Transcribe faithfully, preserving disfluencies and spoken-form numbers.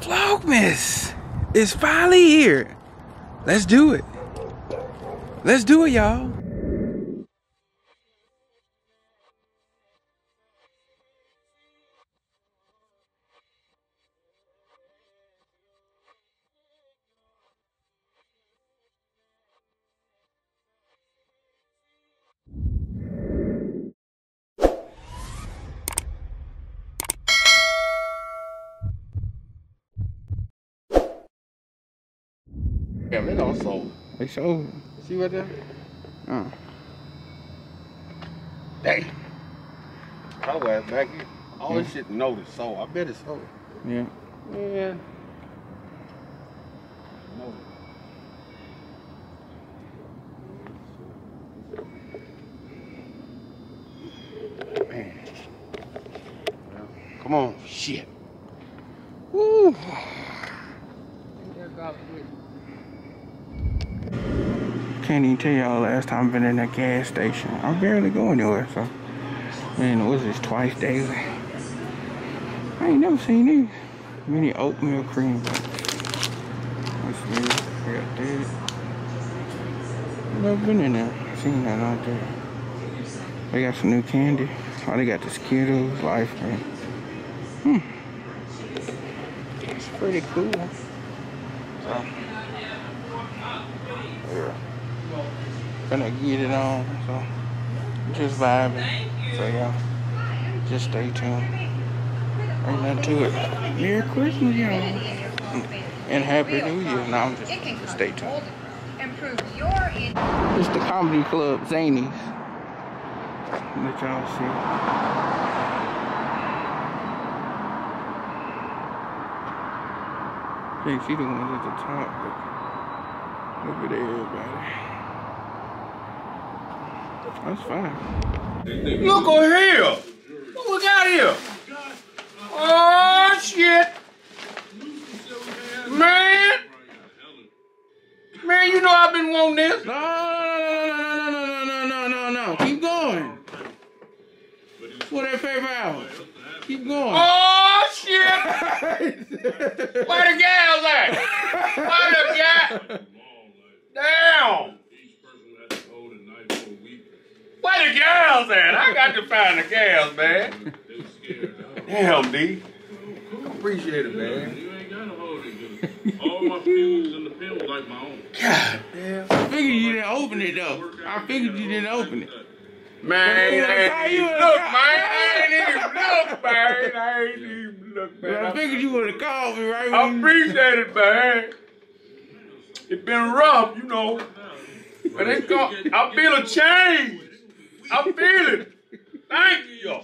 Vlogmas is finally here. Let's do it. Let's do it, y'all. Yeah, it also. It shows. See right there? Uh. Dang. I was back here. All yeah. This shit noticed, so I bet it's sold. Yeah. Yeah. No. Man. Well, come on. Shit. Woo. Can't even tell y'all last time I've been in a gas station. I barely go anywhere, so. Man, what is this, twice daily? I ain't never seen these. Mini oatmeal cream. Let's see, we got this. I've never been in there. I've seen that out there. They got some new candy. Oh, they got the Skittles, Life Cream. Hmm. It's pretty cool. So. Yeah. Gonna get it on, so just vibing. So yeah, just stay tuned. Ain't nothing to it. Merry Christmas, y'all, and Happy New Year. No, I'm just, just stay tuned. It's the comedy club Zanies. Let y'all see. Can't see the ones at the top, but look at everybody. That's fine. Look over here! What we got here? Oh shit! Man! Man, you know I've been wanting this. No, no, no, no, no, no, no, no, no, no. Keep going. What that paper out? Keep going. Oh! Where the gals at? Where the gals? Damn! Where the gals at? I got to find the gals, man. Damn, D. Appreciate it, man. You ain't got a hold it. All my feelings in the field like my own. God damn. I figured you didn't open it, though. I figured you didn't open it. Man, man, I ain't even look, man. I ain't even look, man. I ain't even look, man. I figured you would have called me right now. I appreciate it, man. It's been rough, you know. But it's called, I feel a change. I feel it. Thank you.